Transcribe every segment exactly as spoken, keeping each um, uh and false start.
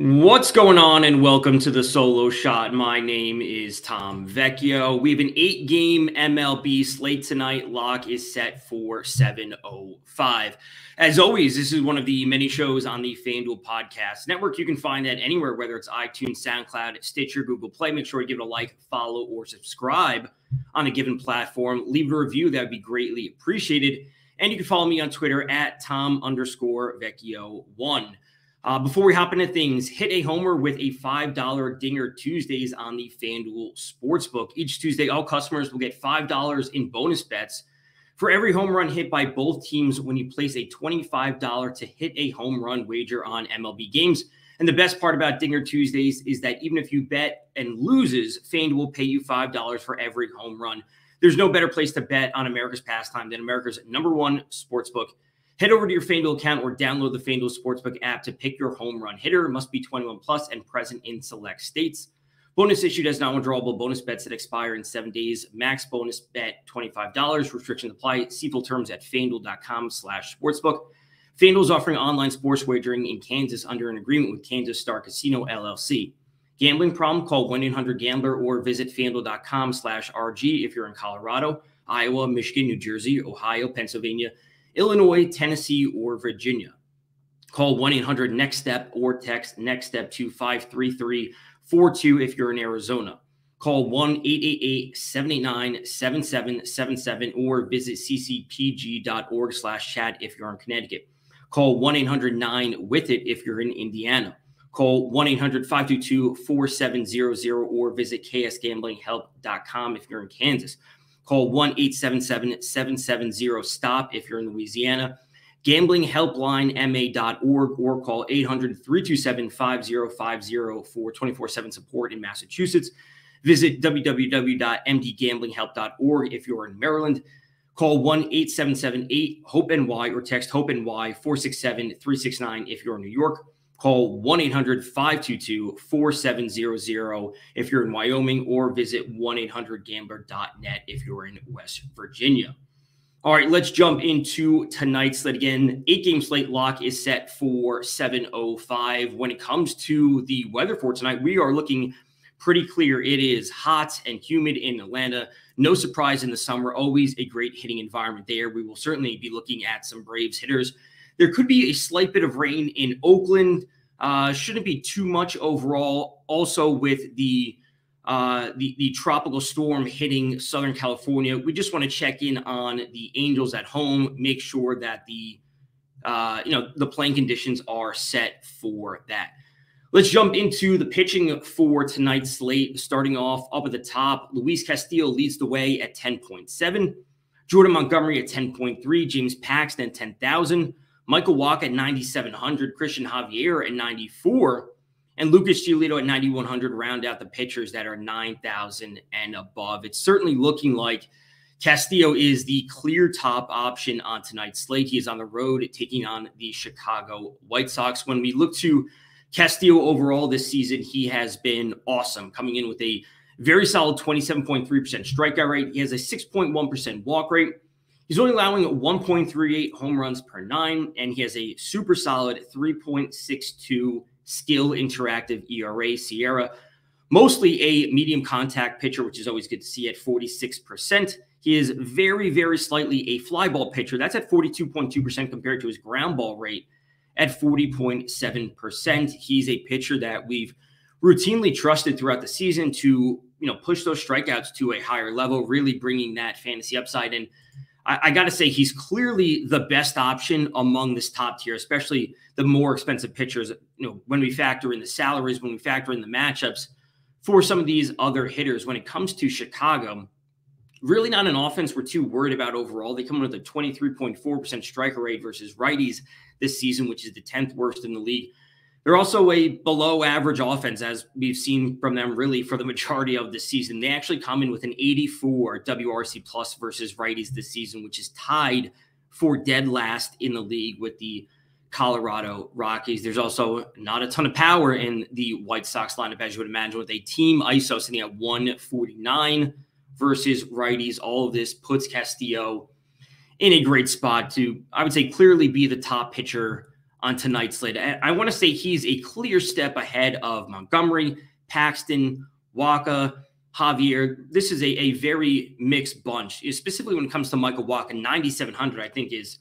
What's going on, and welcome to the Solo Shot. My name is Tom Vecchio. We have an eight-game M L B slate tonight. Lock is set for seven oh five. As always, this is one of the many shows on the FanDuel Podcast Network. You can find that anywhere, whether it's iTunes, SoundCloud, Stitcher, Google Play. Make sure you give it a like, follow, or subscribe on a given platform. Leave a review. That would be greatly appreciated. And you can follow me on Twitter at Tom underscore Vecchio one. Uh, before we hop into things, hit a homer with a five dollar Dinger Tuesdays on the FanDuel Sportsbook. Each Tuesday, all customers will get five dollars in bonus bets for every home run hit by both teams when you place a twenty-five dollar to hit a home run wager on M L B games. And the best part about Dinger Tuesdays is that even if you bet and loses, FanDuel will pay you five dollars for every home run. There's no better place to bet on America's pastime than America's number one sportsbook. Head over to your FanDuel account or download the FanDuel Sportsbook app to pick your home run hitter. Must be twenty-one plus and present in select states. Bonus issued as non-withdrawable bonus bets that expire in seven days. Max bonus bet twenty-five dollars. Restrictions apply. See full terms at fanduel.com slash sportsbook. FanDuel is offering online sports wagering in Kansas under an agreement with Kansas Star Casino L L C. Gambling problem? Call one eight hundred gambler or visit fanduel.com slash RG if you're in Colorado, Iowa, Michigan, New Jersey, Ohio, Pennsylvania, Illinois, Tennessee, or Virginia. Call one eight hundred next step or text NEXTSTEP to five three three four two if you're in Arizona. Call one eight eight eight seven eight nine seven seven seven seven or visit ccpg.org slash chat if you're in Connecticut. Call one eight hundred nine with it if you're in Indiana. Call one eight hundred five two two four seven zero zero or visit ksgamblinghelp dot com if you're in Kansas. Call one eight seven seven seven seven zero stop if you're in Louisiana, gambling helpline m a dot org, or call eight hundred three two seven five zero five zero for twenty-four seven support in Massachusetts. Visit w w w dot m d gambling help dot org if you're in Maryland. Call one eight seven seven eight hope N Y or text hope N Y four six seven three six nine if you're in New York. Call one eight hundred five two two four seven zero zero if you're in Wyoming, or visit one eight hundred gambler dot net if you're in West Virginia. All right, let's jump into tonight's slate again. Eight-game slate. Lock is set for seven oh five. When it comes to the weather for tonight, we are looking pretty clear. It is hot and humid in Atlanta. No surprise in the summer. Always a great hitting environment there. We will certainly be looking at some Braves hitters. There could be a slight bit of rain in Oakland. Uh, shouldn't be too much overall. Also, with the, uh, the the tropical storm hitting Southern California, we just want to check in on the Angels at home. Make sure that the uh, you know the playing conditions are set for that. Let's jump into the pitching for tonight's slate. Starting off up at the top, Luis Castillo leads the way at ten point seven. Jordan Montgomery at ten point three. James Paxton at ten thousand. Michael Wacha at ninety-seven hundred, Christian Javier at ninety-four, and Lucas Giolito at ninety-one hundred round out the pitchers that are nine thousand and above. It's certainly looking like Castillo is the clear top option on tonight's slate. He is on the road taking on the Chicago White Sox. When we look to Castillo overall this season, he has been awesome, coming in with a very solid twenty-seven point three percent strikeout rate. He has a six point one percent walk rate. He's only allowing one point three eight home runs per nine, and he has a super solid three point six two skill interactive E R A. Sierra, mostly a medium contact pitcher, which is always good to see at forty-six percent. He is very, very slightly a fly ball pitcher. That's at forty-two point two percent compared to his ground ball rate at forty point seven percent. He's a pitcher that we've routinely trusted throughout the season to, you know, push those strikeouts to a higher level, really bringing that fantasy upside in. I got to say, he's clearly the best option among this top tier, especially the more expensive pitchers. You know, when we factor in the salaries, when we factor in the matchups for some of these other hitters. When it comes to Chicago, really not an offense we're too worried about overall. They come in with a twenty-three point four percent strike rate versus righties this season, which is the tenth worst in the league. They're also a below average offense, as we've seen from them really for the majority of the season. They actually come in with an eighty-four W R C plus versus righties this season, which is tied for dead last in the league with the Colorado Rockies. There's also not a ton of power in the White Sox lineup, as you would imagine, with a team I S O sitting at one forty-nine versus righties. All of this puts Castillo in a great spot to, I would say, clearly be the top pitcher on tonight's slate. I, I want to say he's a clear step ahead of Montgomery, Paxton, Wacha, Javier. This is a, a very mixed bunch, specifically when it comes to Michael Wacha. ninety-seven hundred, I think, is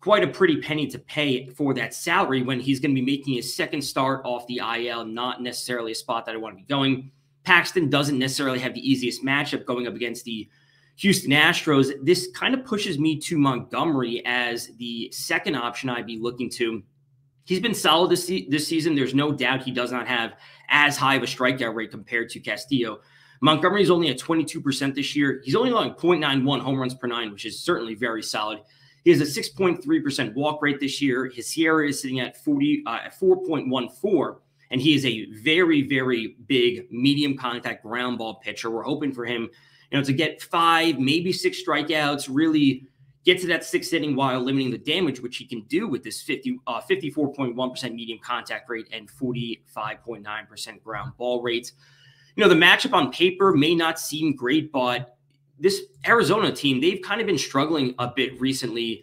quite a pretty penny to pay for that salary when he's going to be making his second start off the I L, not necessarily a spot that I want to be going. Paxton doesn't necessarily have the easiest matchup going up against the Houston Astros. This kind of pushes me to Montgomery as the second option I'd be looking to. He's been solid this, this season. There's no doubt he does not have as high of a strikeout rate compared to Castillo. Montgomery is only at twenty-two percent this year. He's only allowing point nine one home runs per nine, which is certainly very solid. He has a six point three percent walk rate this year. His Sierra is sitting at four point one four, and he is a very, very big medium contact ground ball pitcher. We're hoping for him, you know, to get five, maybe six strikeouts, really get to that sixth inning while limiting the damage, which he can do with this fifty, uh, fifty-four point one percent medium contact rate and forty-five point nine percent ground ball rates. You know, the matchup on paper may not seem great, but this Arizona team, they've kind of been struggling a bit recently.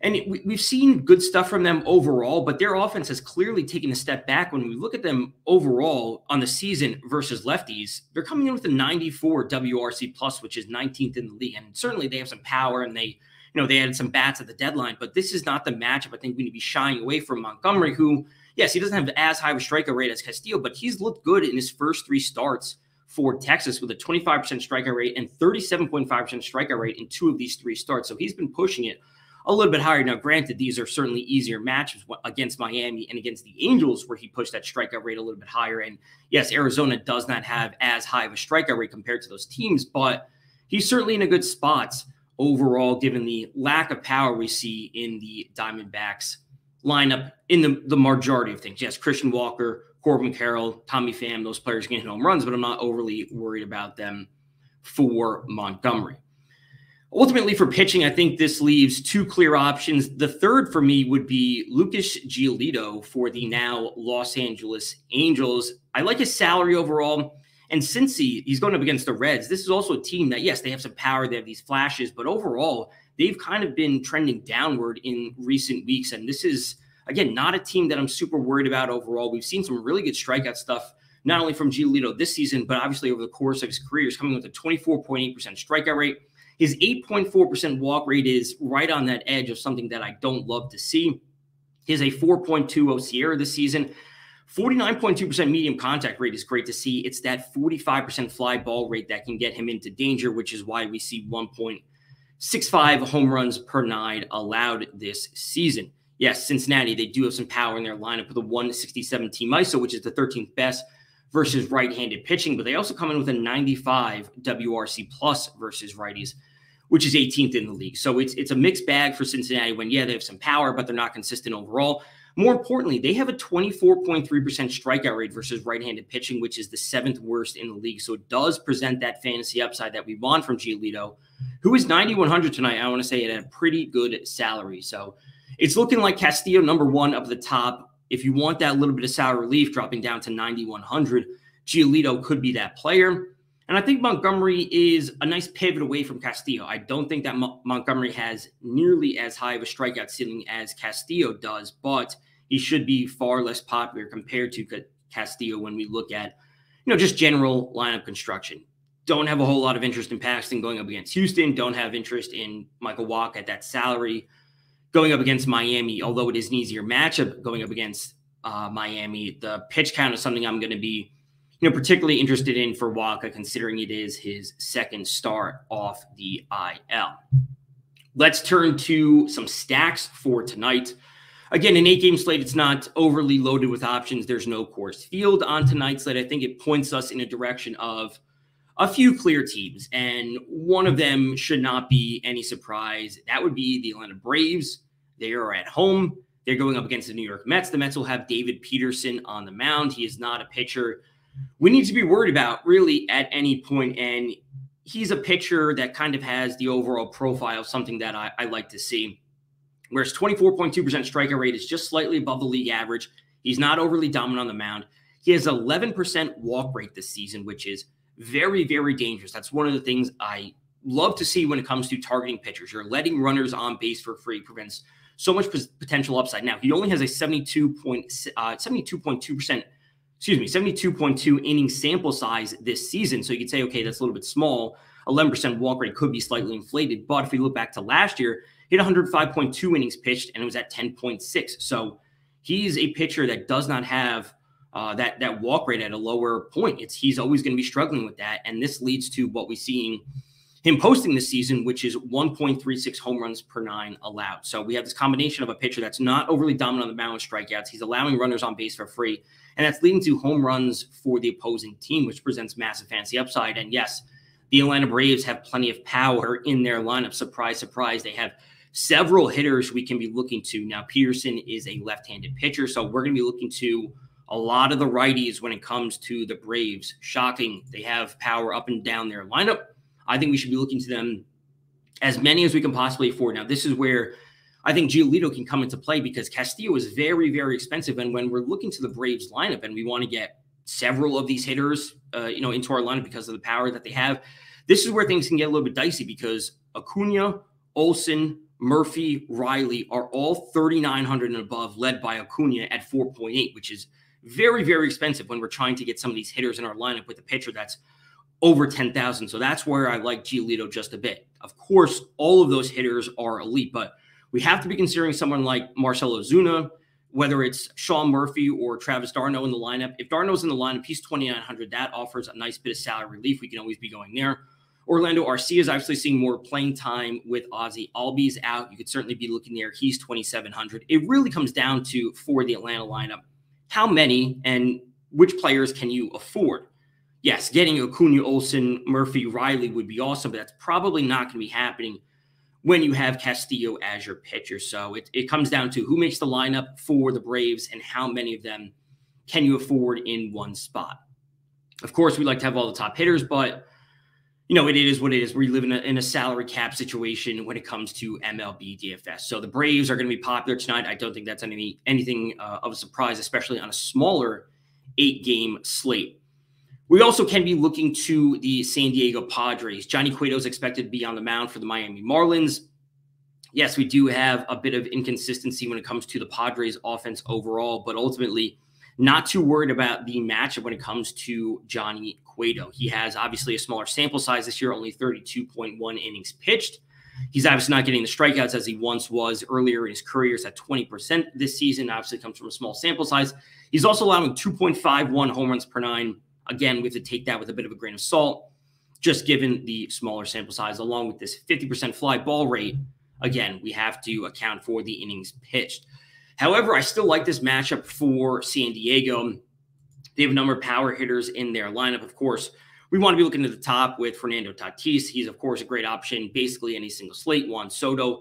And it, we've seen good stuff from them overall, but their offense has clearly taken a step back. When we look at them overall on the season versus lefties, they're coming in with a ninety-four W R C plus, which is nineteenth in the league. And certainly they have some power, and they, you know, they added some bats at the deadline, but this is not the matchup I think we need to be shying away from Montgomery, who, yes, he doesn't have as high of a strikeout rate as Castillo, but he's looked good in his first three starts for Texas with a twenty-five percent strikeout rate and thirty-seven point five percent strikeout rate in two of these three starts. So he's been pushing it a little bit higher. Now, granted, these are certainly easier matchups against Miami and against the Angels, where he pushed that strikeout rate a little bit higher. And yes, Arizona does not have as high of a strikeout rate compared to those teams, but he's certainly in a good spot overall, given the lack of power we see in the Diamondbacks lineup in the, the majority of things. Yes, Christian Walker, Corbin Carroll, Tommy Pham, those players can hit home runs, but I'm not overly worried about them for Montgomery. Ultimately, for pitching, I think this leaves two clear options. The third for me would be Lucas Giolito for the now Los Angeles Angels. I like his salary overall. And since he, he's going up against the Reds, this is also a team that, yes, they have some power. They have these flashes. But overall, they've kind of been trending downward in recent weeks. And this is, again, not a team that I'm super worried about overall. We've seen some really good strikeout stuff, not only from Giolito this season, but obviously over the course of his career. He's coming with a twenty-four point eight percent strikeout rate. His eight point four percent walk rate is right on that edge of something that I don't love to see. He has a four point two oh Sierra this season. forty-nine point two percent medium contact rate is great to see. It's that forty-five percent fly ball rate that can get him into danger, which is why we see one point six five home runs per nine allowed this season. Yes, Cincinnati, they do have some power in their lineup with a one sixty-seven team I S O, which is the thirteenth best versus right-handed pitching, but they also come in with a ninety-five W R C plus versus righties, which is eighteenth in the league. So it's it's a mixed bag for Cincinnati when, yeah, they have some power, but they're not consistent overall. More importantly, they have a twenty-four point three percent strikeout rate versus right-handed pitching, which is the seventh worst in the league. So it does present that fantasy upside that we want from Giolito, who is ninety-one hundred tonight, I want to say, at a pretty good salary. So it's looking like Castillo, number one up at the top. If you want that little bit of salary relief dropping down to ninety-one hundred, Giolito could be that player. And I think Montgomery is a nice pivot away from Castillo. I don't think that Mo- Montgomery has nearly as high of a strikeout ceiling as Castillo does, but he should be far less popular compared to C- Castillo when we look at, you know, just general lineup construction. Don't have a whole lot of interest in Paxton going up against Houston. Don't have interest in Michael Wacha at that salary going up against Miami, although it is an easier matchup going up against uh, Miami. The pitch count is something I'm going to be, you know, particularly interested in for Wacha, considering it is his second start off the I L. Let's turn to some stacks for tonight. Again, an eight-game slate, it's not overly loaded with options. There's no course field on tonight's slate. I think it points us in a direction of a few clear teams, and one of them should not be any surprise. That would be the Atlanta Braves. They are at home. They're going up against the New York Mets. The Mets will have David Peterson on the mound. He is not a pitcher we need to be worried about really at any point, and he's a pitcher that kind of has the overall profile, something that I, I like to see. Whereas twenty-four point two percent strikeout rate is just slightly above the league average. He's not overly dominant on the mound. He has eleven percent walk rate this season, which is very, very dangerous. That's one of the things I love to see when it comes to targeting pitchers. You're letting runners on base for free, prevents so much potential upside. Now, he only has a seventy-two point two percent, excuse me, seventy-two point two inning sample size this season. So you could say, okay, that's a little bit small. eleven percent walk rate could be slightly inflated. But if you look back to last year, he had one hundred five point two innings pitched, and it was at ten point six. So he's a pitcher that does not have uh, that, that walk rate at a lower point. It's he's always going to be struggling with that. And this leads to what we're seeing him posting this season, which is one point three six home runs per nine allowed. So we have this combination of a pitcher that's not overly dominant on the mound with strikeouts. He's allowing runners on base for free, and that's leading to home runs for the opposing team, which presents massive fantasy upside. And yes, the Atlanta Braves have plenty of power in their lineup. Surprise, surprise. They have several hitters we can be looking to. Now, Peterson is a left-handed pitcher, so we're going to be looking to a lot of the righties when it comes to the Braves. Shocking. They have power up and down their lineup. I think we should be looking to them as many as we can possibly afford. Now, this is where I think Giolito can come into play, because Castillo is very, very expensive. And when we're looking to the Braves lineup and we want to get several of these hitters, uh, you know, into our lineup because of the power that they have, this is where things can get a little bit dicey, because Acuña, Olsen, Murphy, Riley are all thirty-nine hundred and above, led by Acuña at four point eight, which is very, very expensive when we're trying to get some of these hitters in our lineup with a pitcher that's over ten thousand. So that's where I like Giolito just a bit. Of course, all of those hitters are elite, but we have to be considering someone like Marcell Ozuna, whether it's Sean Murphy or Travis d'Arnaud in the lineup. If d'Arnaud's in the lineup, he's twenty-nine hundred. That offers a nice bit of salary relief. We can always be going there. Orlando Arcia is actually seeing more playing time with Ozzie Albies out. You could certainly be looking there. He's twenty-seven hundred. It really comes down to, for the Atlanta lineup, how many and which players can you afford? Yes, getting Acuña, Olsen, Murphy, Riley would be awesome, but that's probably not going to be happening when you have Castillo as your pitcher. So it, it comes down to who makes the lineup for the Braves and how many of them can you afford in one spot. Of course, we like to have all the top hitters, but you know, it is what it is. We live in a, in a salary cap situation when it comes to M L B D F S. So the Braves are going to be popular tonight. I don't think that's any, anything uh, of a surprise, especially on a smaller eight-game slate. We also can be looking to the San Diego Padres. Johnny Cueto is expected to be on the mound for the Miami Marlins. Yes, we do have a bit of inconsistency when it comes to the Padres offense overall, but ultimately not too worried about the matchup when it comes to Johnny Cueto. He has obviously a smaller sample size this year, only thirty-two point one innings pitched. He's obviously not getting the strikeouts as he once was earlier in his career. It's at twenty percent this season. Obviously comes from a small sample size. He's also allowing two point five one home runs per nine. Again, we have to take that with a bit of a grain of salt, just given the smaller sample size, along with this fifty percent fly ball rate. Again, we have to account for the innings pitched. However, I still like this matchup for San Diego. They have a number of power hitters in their lineup. Of course, we want to be looking to the top with Fernando Tatis. He's, of course, a great option, basically any single slate. Juan Soto,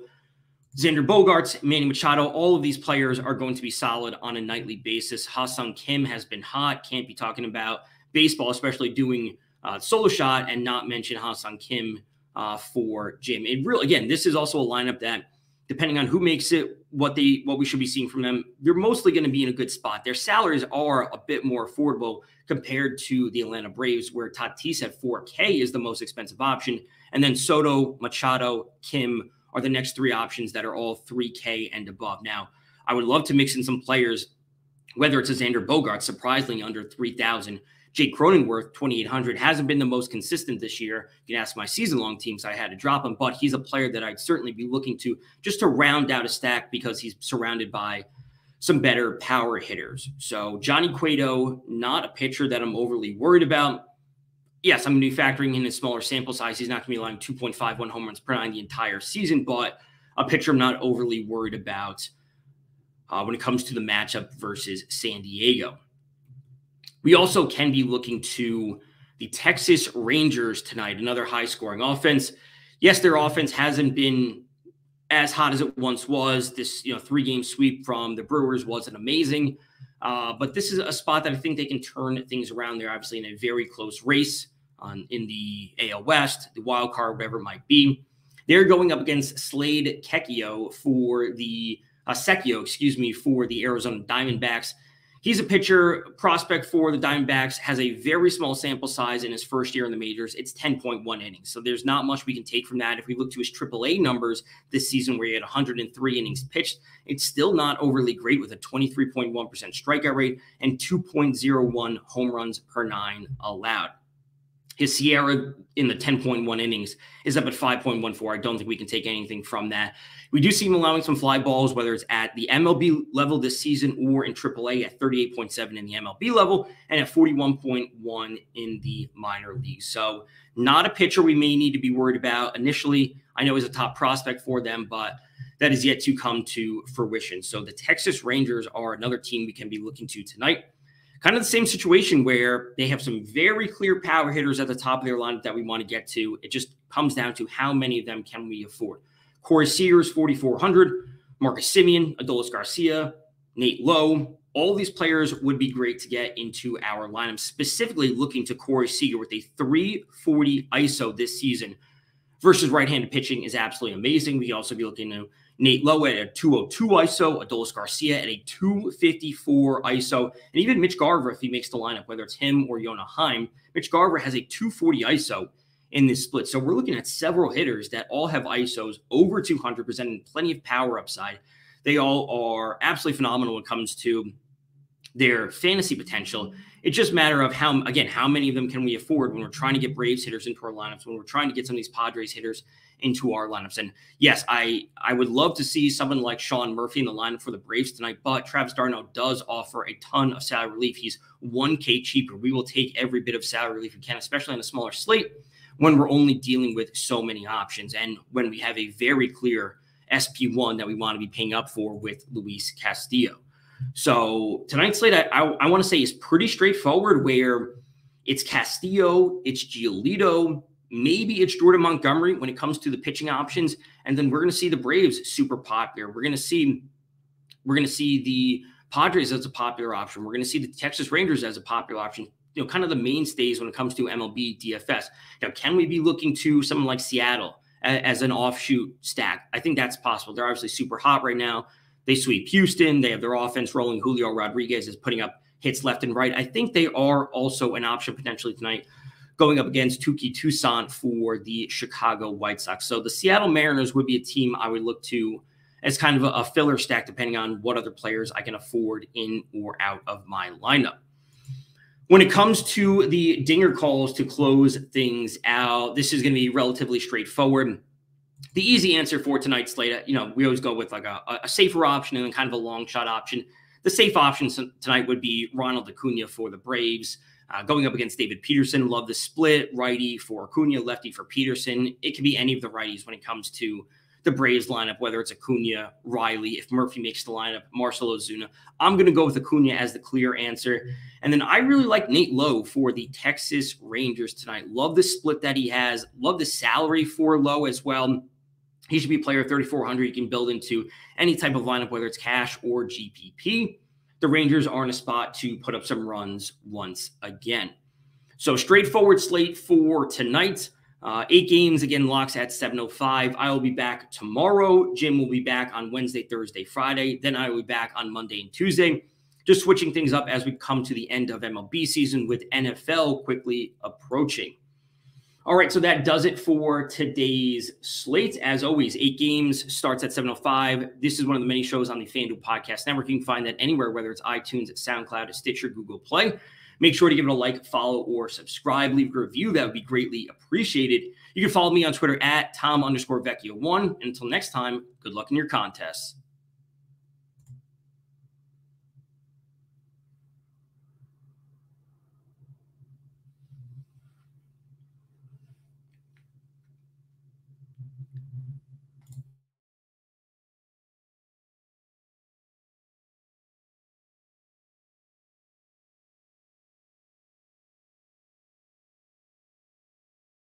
Xander Bogaerts, Manny Machado, all of these players are going to be solid on a nightly basis. Ha-Sung Kim has been hot. Can't be talking about baseball, especially doing uh, Solo Shot, and not mention Ha-Sung Kim uh, for Jim. It really, again, this is also a lineup that, depending on who makes it, what they what we should be seeing from them, they're mostly going to be in a good spot. Their salaries are a bit more affordable compared to the Atlanta Braves, where Tatis at four K is the most expensive option. And then Soto, Machado, Kim are the next three options that are all three K and above. Now, I would love to mix in some players, whether it's a Xander Bogaerts, surprisingly under three thousand. Jake Cronenworth, twenty-eight hundred, hasn't been the most consistent this year. You can ask my season-long teams, I had to drop him, but he's a player that I'd certainly be looking to just to round out a stack because he's surrounded by some better power hitters. So Johnny Cueto, not a pitcher that I'm overly worried about. Yes, I'm going to be factoring in his smaller sample size. He's not going to be allowing two point five one home runs per nine the entire season, but a pitcher I'm not overly worried about uh, when it comes to the matchup versus San Diego. We also can be looking to the Texas Rangers tonight, another high-scoring offense. Yes, their offense hasn't been as hot as it once was. This, you know, three-game sweep from the Brewers wasn't amazing, uh, but this is a spot that I think they can turn things around. They're obviously in a very close race on, in the A L West, the wild card, whatever it might be. They're going up against Slade Cecchio for the uh, Cecchio, excuse me, for the Arizona Diamondbacks. He's a pitcher prospect for the Diamondbacks, has a very small sample size in his first year in the majors. It's ten point one innings. So there's not much we can take from that. If we look to his triple A numbers this season, where he had one hundred three innings pitched, it's still not overly great with a twenty-three point one percent strikeout rate and two point oh one home runs per nine allowed. His Sierra in the ten point one innings is up at five point one four. I don't think we can take anything from that. We do see him allowing some fly balls, whether it's at the M L B level this season or in triple A at thirty-eight point seven in the M L B level and at forty-one point one in the minor league. So not a pitcher we may need to be worried about initially. I know he's a top prospect for them, but that is yet to come to fruition. So the Texas Rangers are another team we can be looking to tonight. Kind of the same situation where they have some very clear power hitters at the top of their lineup that we want to get to. It just comes down to how many of them can we afford. Corey Seager is forty-four hundred. Marcus Simeon, Adolis Garcia, Nate Lowe. All these players would be great to get into our lineup, specifically looking to Corey Seager with a three forty I S O this season versus right-handed pitching is absolutely amazing. We can also be looking to Nate Lowe at a two oh two I S O, Adolis Garcia at a two fifty-four I S O, and even Mitch Garver, if he makes the lineup, whether it's him or Yonah Heim, Mitch Garver has a two forty I S O in this split. So we're looking at several hitters that all have I S Os over two hundred, presenting plenty of power upside. They all are absolutely phenomenal when it comes to their fantasy potential. It's just a matter of how, again, how many of them can we afford when we're trying to get Braves hitters into our lineups, when we're trying to get some of these Padres hitters into our lineups. And yes, I, I would love to see someone like Sean Murphy in the lineup for the Braves tonight, but Travis d'Arnaud does offer a ton of salary relief. He's one K cheaper. We will take every bit of salary relief we can, especially on a smaller slate when we're only dealing with so many options and when we have a very clear S P one that we want to be paying up for with Luis Castillo. So tonight's slate, I, I, I want to say, is pretty straightforward, where it's Castillo, it's Giolito, maybe it's Jordan Montgomery when it comes to the pitching options. And then we're going to see the Braves super popular. We're going to see, we're going to see the Padres as a popular option. We're going to see the Texas Rangers as a popular option. You know, kind of the mainstays when it comes to M L B D F S. Now, can we be looking to someone like Seattle as, as an offshoot stack? I think that's possible. They're obviously super hot right now. They sweep Houston. They have their offense rolling. Julio Rodriguez is putting up hits left and right. I think they are also an option potentially tonight, going up against Tuki Toussaint for the Chicago White Sox. So the Seattle Mariners would be a team I would look to as kind of a filler stack, depending on what other players I can afford in or out of my lineup. When it comes to the dinger calls to close things out, this is going to be relatively straightforward. The easy answer for tonight's slate, you know, we always go with like a, a safer option and then kind of a long shot option. The safe option tonight would be Ronald Acuña for the Braves, uh, going up against David Peterson. Love the split, righty for Acuña, lefty for Peterson. It could be any of the righties when it comes to the Braves lineup, whether it's Acuña, Riley, if Murphy makes the lineup, Marcell Ozuna. I'm going to go with Acuña as the clear answer. And then I really like Nate Lowe for the Texas Rangers tonight. Love the split that he has. Love the salary for Lowe as well. He should be a player of thirty-four hundred. You can build into any type of lineup, whether it's cash or G P P. The Rangers are in a spot to put up some runs once again. So straightforward slate for tonight. Uh, eight games, again, locks at seven oh five. I will be back tomorrow. Jim will be back on Wednesday, Thursday, Friday. Then I will be back on Monday and Tuesday. Just switching things up as we come to the end of M L B season with N F L quickly approaching. All right, so that does it for today's slate. As always, eight games, starts at seven oh five. This is one of the many shows on the FanDuel Podcast Network. You can find that anywhere, whether it's iTunes, SoundCloud, Stitcher, Google Play. Make sure to give it a like, follow, or subscribe. Leave a review. That would be greatly appreciated. You can follow me on Twitter at Tom underscore Vecchio one. And until next time, good luck in your contests.